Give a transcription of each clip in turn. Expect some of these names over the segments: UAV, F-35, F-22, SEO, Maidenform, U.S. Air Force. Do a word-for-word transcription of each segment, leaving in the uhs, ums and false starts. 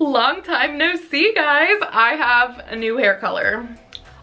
Long time no see, guys. I have a new hair color.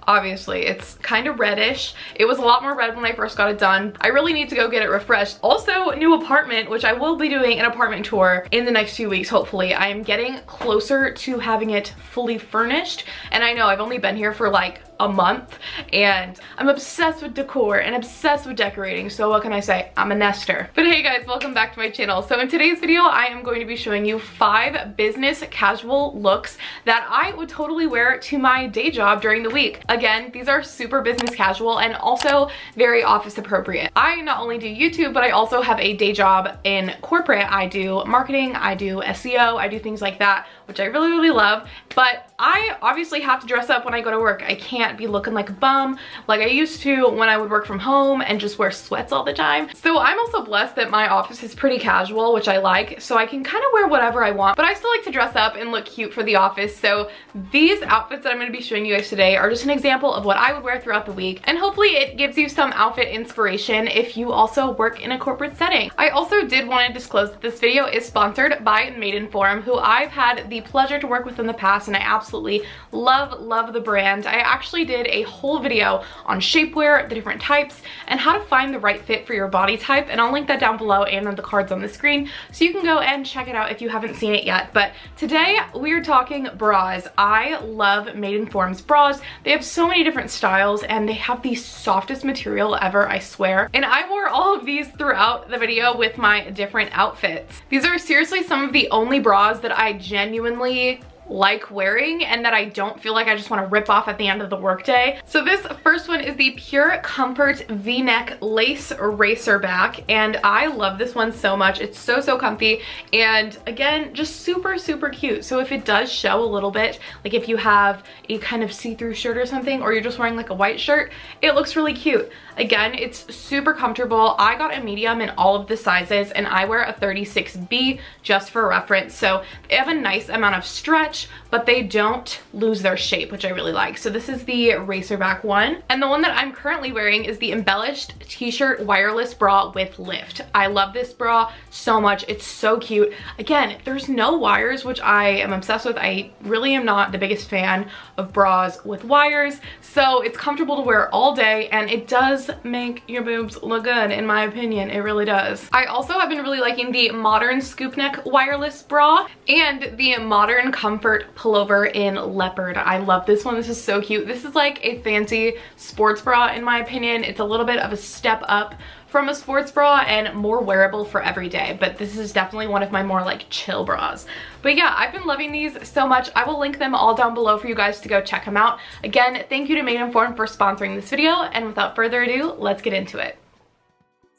Obviously, it's kind of reddish. It was a lot more red when I first got it done. I really need to go get it refreshed. Also, new apartment, which I will be doing an apartment tour in the next few weeks, hopefully. I am getting closer to having it fully furnished. And I know I've only been here for like a month, and I'm obsessed with decor and obsessed with decorating. So what can I say? I'm a nester. But hey guys, welcome back to my channel. So in today's video, I am going to be showing you five business casual looks that I would totally wear to my day job during the week. Again, these are super business casual and also very office appropriate. I not only do YouTube, but I also have a day job in corporate. I do marketing, I do S E O, I do things like that, which I really, really love. But I obviously have to dress up when I go to work. I can't be looking like a bum like I used to when I would work from home and just wear sweats all the time. So I'm also blessed that my office is pretty casual, which I like, so I can kind of wear whatever I want, but I still like to dress up and look cute for the office. So these outfits that I'm going to be showing you guys today are just an example of what I would wear throughout the week, and hopefully it gives you some outfit inspiration if you also work in a corporate setting. I also did want to disclose that this video is sponsored by Maidenform, who I've had the pleasure to work with in the past, and I absolutely love, love the brand. I actually did a whole video on shapewear, the different types, and how to find the right fit for your body type, and I'll link that down below and on the cards on the screen, so you can go and check it out if you haven't seen it yet. But today we're talking bras. I love Maidenform's bras. They have so many different styles, and they have the softest material ever, I swear. And I wore all of these throughout the video with my different outfits. These are seriously some of the only bras that I genuinely like wearing and that I don't feel like I just want to rip off at the end of the workday. So this first one is the Pure Comfort V-neck lace racer back, and I love this one so much. It's so, so comfy, and again, just super, super cute. So if it does show a little bit, like if you have a kind of see-through shirt or something, or you're just wearing like a white shirt, it looks really cute. Again, it's super comfortable. I got a medium in all of the sizes, and I wear a thirty-six B just for reference. So they have a nice amount of stretch, but they don't lose their shape, which I really like. So this is the racer back one. And the one that I'm currently wearing is the embellished t-shirt wireless bra with lift. I love this bra so much. It's so cute. Again, there's no wires, which I am obsessed with. I really am not the biggest fan of bras with wires. So it's comfortable to wear all day, and it does make your boobs look good, in my opinion. It really does. I also have been really liking the modern scoop neck wireless bra and the modern comfort pullover in leopard. I love this one. This is so cute. This is like a fancy sports bra, in my opinion. It's a little bit of a step up from a sports bra and more wearable for every day, but this is definitely one of my more like chill bras. But yeah, I've been loving these so much. I will link them all down below for you guys to go check them out. Again, thank you to Maidenform for sponsoring this video, and without further ado, let's get into it.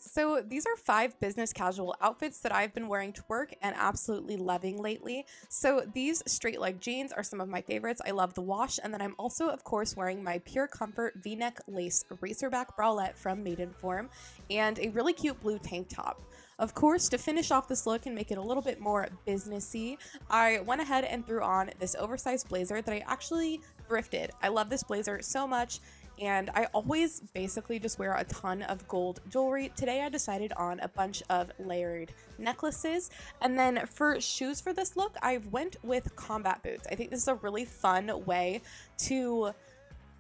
So these are five business casual outfits that I've been wearing to work and absolutely loving lately. So these straight leg jeans are some of my favorites. I love the wash, and then I'm also of course wearing my Pure Comfort V-neck lace racerback bralette from Maidenform, and a really cute blue tank top. Of course, to finish off this look and make it a little bit more businessy, I went ahead and threw on this oversized blazer that I actually thrifted. I love this blazer so much, and I always basically just wear a ton of gold jewelry. Today I decided on a bunch of layered necklaces. And then for shoes for this look, I went with combat boots. I think this is a really fun way to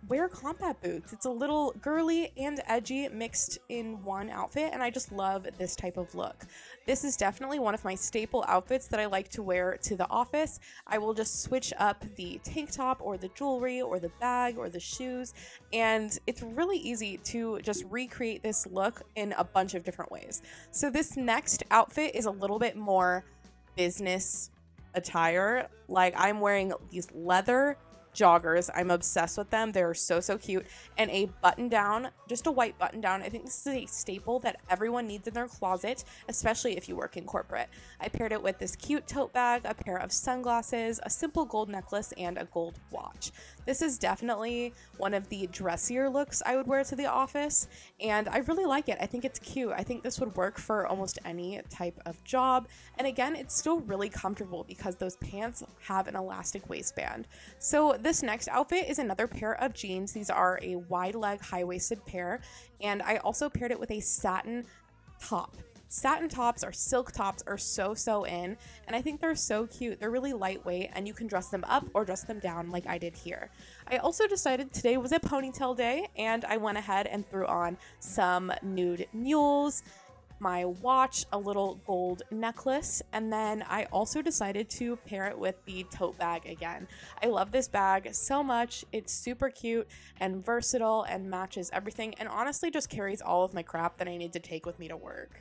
wear combat boots. It's a little girly and edgy mixed in one outfit, and I just love this type of look. This is definitely one of my staple outfits that I like to wear to the office. I will just switch up the tank top or the jewelry or the bag or the shoes, and it's really easy to just recreate this look in a bunch of different ways. So this next outfit is a little bit more business attire. Like, I'm wearing these leather joggers. I'm obsessed with them. They're so, so cute. And a button down, just a white button down. I think this is a staple that everyone needs in their closet, especially if you work in corporate. I paired it with this cute tote bag, a pair of sunglasses, a simple gold necklace, and a gold watch. This is definitely one of the dressier looks I would wear to the office, and I really like it. I think it's cute. I think this would work for almost any type of job. And again, it's still really comfortable because those pants have an elastic waistband. So this This next outfit is another pair of jeans. These are a wide leg, high waisted pair, and I also paired it with a satin top. Satin tops or silk tops are so, so in, and I think they're so cute. They're really lightweight, and you can dress them up or dress them down like I did here. I also decided today was a ponytail day, and I went ahead and threw on some nude mules, my watch, a little gold necklace, and then I also decided to pair it with the tote bag again. I love this bag so much. It's super cute and versatile and matches everything, and honestly just carries all of my crap that I need to take with me to work.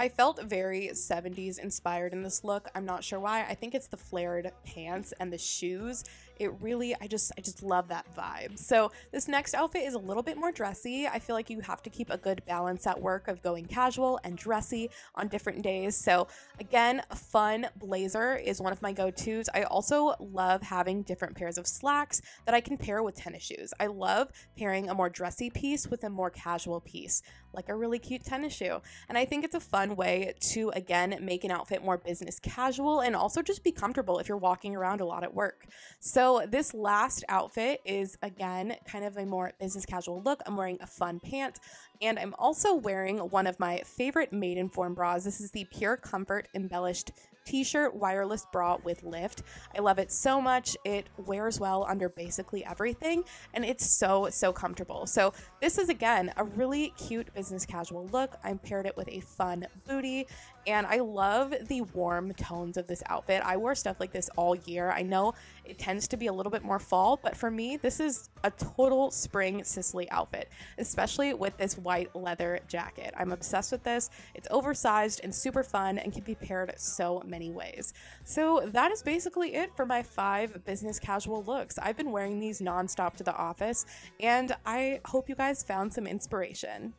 I felt very seventies inspired in this look. I'm not sure why. I think it's the flared pants and the shoes. It really, I just, I just love that vibe. So this next outfit is a little bit more dressy. I feel like you have to keep a good balance at work of going casual and dressy on different days. So again, a fun blazer is one of my go-tos. I also love having different pairs of slacks that I can pair with tennis shoes. I love pairing a more dressy piece with a more casual piece, like a really cute tennis shoe. And I think it's a fun way to again make an outfit more business casual and also just be comfortable if you're walking around a lot at work. So this last outfit is again kind of a more business casual look. I'm wearing a fun pant, and I'm also wearing one of my favorite Maidenform bras. This is the Pure Comfort embellished t-shirt wireless bra with lift. I love it so much. It wears well under basically everything, and it's so, so comfortable. So this is again a really cute business casual look. I paired it with a fun booty, and I love the warm tones of this outfit. I wore stuff like this all year. I know it tends to be a little bit more fall, but for me this is a total spring Sicily outfit, especially with this white leather jacket. I'm obsessed with this. It's oversized and super fun and can be paired so many ways. So that is basically it for my five business casual looks. I've been wearing these nonstop to the office, and I hope you guys found some inspiration.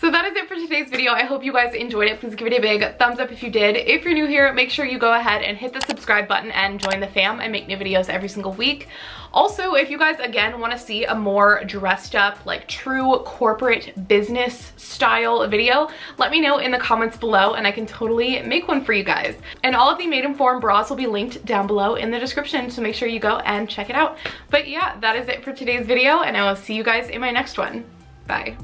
So that is it for today's video. I hope you guys enjoyed it. Please give it a big thumbs up if you did. If you're new here, make sure you go ahead and hit the subscribe button and join the fam. I make new videos every single week. Also, if you guys again want to see a more dressed up, like true corporate business style video, let me know in the comments below and I can totally make one for you guys. And all of the Maidenform bras will be linked down below in the description, so make sure you go and check it out. But yeah, that is it for today's video, and I will see you guys in my next one. Bye.